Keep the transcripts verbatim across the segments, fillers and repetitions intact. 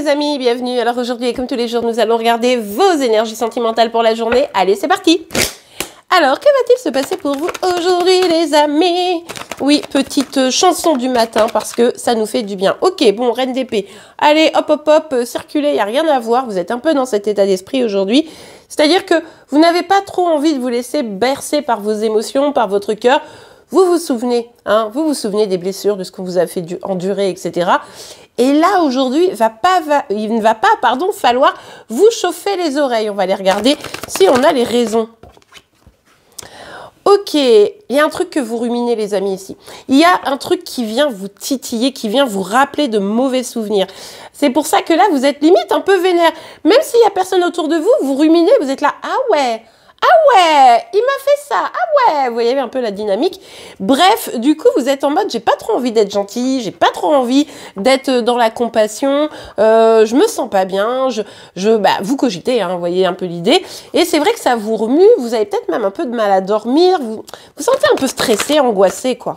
les amis, bienvenue. Alors aujourd'hui, comme tous les jours, nous allons regarder vos énergies sentimentales pour la journée. Allez, c'est parti. Alors, que va-t-il se passer pour vous aujourd'hui, les amis? Oui, petite chanson du matin parce que ça nous fait du bien. Ok, bon, reine d'épée. Allez, hop, hop, hop, circulez, il n'y a rien à voir. Vous êtes un peu dans cet état d'esprit aujourd'hui. C'est-à-dire que vous n'avez pas trop envie de vous laisser bercer par vos émotions, par votre cœur. Vous vous souvenez, hein, vous vous souvenez des blessures, de ce qu'on vous a fait endurer, et cetera. Et là, aujourd'hui, va pas, va, il ne va pas pardon, falloir vous chauffer les oreilles. On va aller regarder si on a les raisons. Ok, il y a un truc que vous ruminez, les amis, ici. Il y a un truc qui vient vous titiller, qui vient vous rappeler de mauvais souvenirs. C'est pour ça que là, vous êtes limite un peu vénère. Même s'il n'y a personne autour de vous, vous ruminez, vous êtes là, ah ouais, ah ouais, il m'a fait ça, ah ouais, vous voyez un peu la dynamique. Bref, du coup, vous êtes en mode, j'ai pas trop envie d'être gentille, j'ai pas trop envie d'être dans la compassion, euh, je me sens pas bien, je, je, bah, vous cogitez, hein, vous voyez un peu l'idée. Et c'est vrai que ça vous remue, vous avez peut-être même un peu de mal à dormir, vous vous sentez un peu stressé, angoissé, quoi.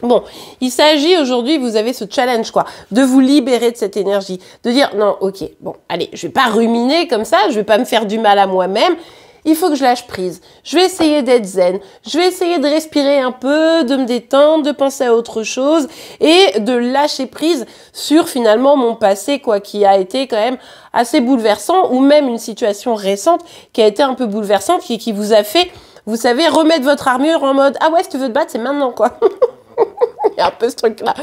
Bon, il s'agit aujourd'hui, vous avez ce challenge, quoi, de vous libérer de cette énergie, de dire, non, ok, bon, allez, je vais pas ruminer comme ça, je vais pas me faire du mal à moi-même. Il faut que je lâche prise. Je vais essayer d'être zen. Je vais essayer de respirer un peu, de me détendre, de penser à autre chose et de lâcher prise sur finalement mon passé, quoi, qui a été quand même assez bouleversant, ou même une situation récente qui a été un peu bouleversante et qui vous a fait, vous savez, remettre votre armure en mode « Ah ouais, si tu veux te battre, c'est maintenant, quoi. » Il y a un peu ce truc-là.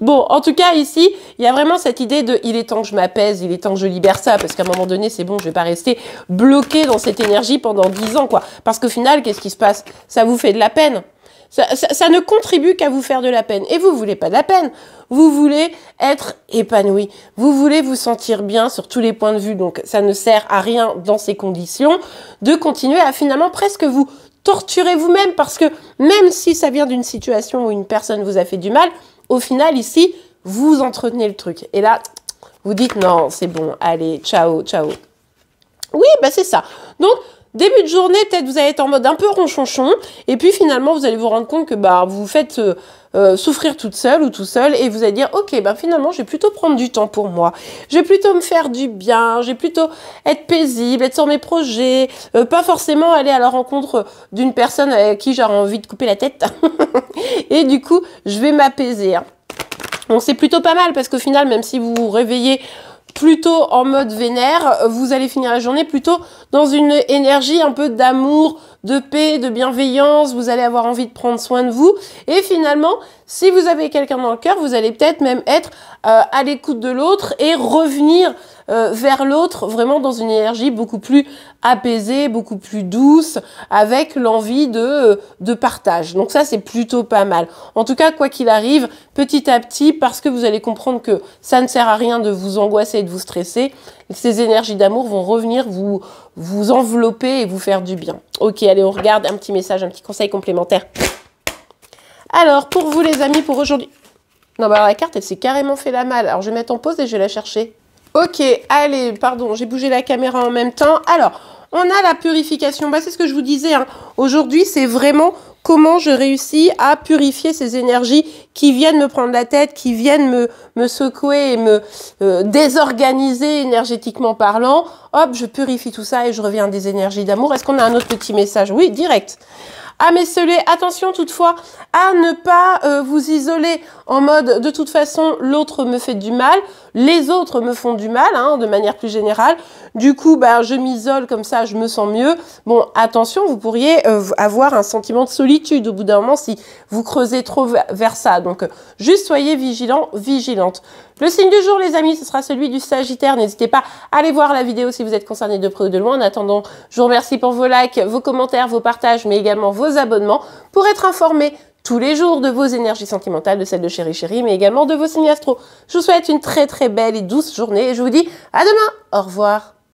Bon, en tout cas, ici, il y a vraiment cette idée de « il est temps que je m'apaise, il est temps que je libère ça », parce qu'à un moment donné, c'est bon, je ne vais pas rester bloqué dans cette énergie pendant dix ans, quoi. Parce qu'au final, qu'est-ce qui se passe? Ça vous fait de la peine. Ça, ça, ça ne contribue qu'à vous faire de la peine. Et vous ne voulez pas de la peine. Vous voulez être épanoui. Vous voulez vous sentir bien sur tous les points de vue. Donc, ça ne sert à rien dans ces conditions de continuer à finalement presque vous torturez vous-même, parce que même si ça vient d'une situation où une personne vous a fait du mal, au final, ici, vous entretenez le truc. Et là, vous dites non, c'est bon, allez, ciao, ciao. Oui, bah c'est ça. Donc, début de journée, peut-être vous allez être en mode un peu ronchonchon, et puis finalement, vous allez vous rendre compte que bah, vous vous faites euh, euh, souffrir toute seule ou tout seul, et vous allez dire, ok, bah, finalement, je vais plutôt prendre du temps pour moi, je vais plutôt me faire du bien, je vais plutôt être paisible, être sur mes projets, euh, pas forcément aller à la rencontre d'une personne à qui j'aurais envie de couper la tête, et du coup, je vais m'apaiser. Bon, c'est plutôt pas mal, parce qu'au final, même si vous vous réveillez plutôt en mode vénère, vous allez finir la journée plutôt dans une énergie un peu d'amour, de paix, de bienveillance, vous allez avoir envie de prendre soin de vous, et finalement, si vous avez quelqu'un dans le cœur, vous allez peut-être même être euh, à l'écoute de l'autre et revenir euh, vers l'autre vraiment dans une énergie beaucoup plus apaisée, beaucoup plus douce, avec l'envie de, euh, de partage. Donc ça, c'est plutôt pas mal. En tout cas, quoi qu'il arrive, petit à petit, parce que vous allez comprendre que ça ne sert à rien de vous angoisser et de vous stresser, ces énergies d'amour vont revenir vous, vous envelopper et vous faire du bien. Ok, allez, on regarde un petit message, un petit conseil complémentaire. Alors, pour vous les amis, pour aujourd'hui... Non, bah alors, la carte, elle s'est carrément fait la malle. Alors, je vais mettre en pause et je vais la chercher. Ok, allez, pardon, j'ai bougé la caméra en même temps. Alors, on a la purification. Bah, c'est ce que je vous disais, hein. Aujourd'hui, c'est vraiment... Comment je réussis à purifier ces énergies qui viennent me prendre la tête, qui viennent me, me secouer et me euh, désorganiser énergétiquement parlant. Hop, je purifie tout ça et je reviens des énergies d'amour. Est-ce qu'on a un autre petit message? Oui, direct. Ah, mais messieurs, attention toutefois à ne pas euh, vous isoler en mode de toute façon l'autre me fait du mal, les autres me font du mal, hein, de manière plus générale. Du coup, bah, je m'isole comme ça, je me sens mieux. Bon, attention, vous pourriez euh, avoir un sentiment de solitude au bout d'un moment si vous creusez trop vers ça. Donc, euh, juste soyez vigilants, vigilantes. Le signe du jour, les amis, ce sera celui du Sagittaire. N'hésitez pas à aller voir la vidéo si vous êtes concerné de près ou de loin. En attendant, je vous remercie pour vos likes, vos commentaires, vos partages, mais également vos abonnements pour être informé tous les jours de vos énergies sentimentales, de celles de Chéri Chéri, mais également de vos signes astro. Je vous souhaite une très très belle et douce journée et je vous dis à demain. Au revoir.